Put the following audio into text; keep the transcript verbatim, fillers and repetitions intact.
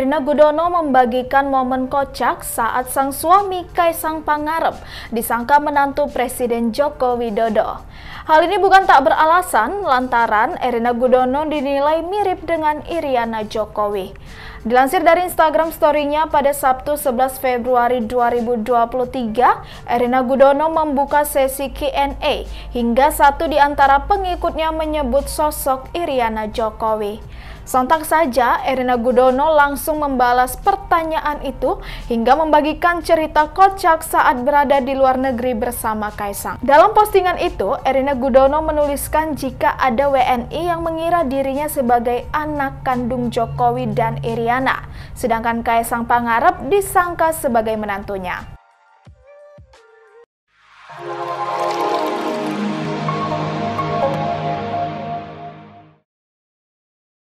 Erina Gudono membagikan momen kocak saat sang suami Kaesang Pangarep disangka menantu Presiden Joko Widodo. Hal ini bukan tak beralasan lantaran Erina Gudono dinilai mirip dengan Iriana Jokowi. Dilansir dari Instagram story-nya pada Sabtu sebelas Februari dua ribu dua puluh tiga, Erina Gudono membuka sesi Q and A hingga satu di antara pengikutnya menyebut sosok Iriana Jokowi. Sontak saja, Erina Gudono langsung membalas pertanyaan itu hingga membagikan cerita kocak saat berada di luar negeri bersama Kaesang. Dalam postingan itu, Erina Gudono menuliskan jika ada W N I yang mengira dirinya sebagai anak kandung Jokowi dan Iriana, sedangkan Kaesang Pangarep disangka sebagai menantunya.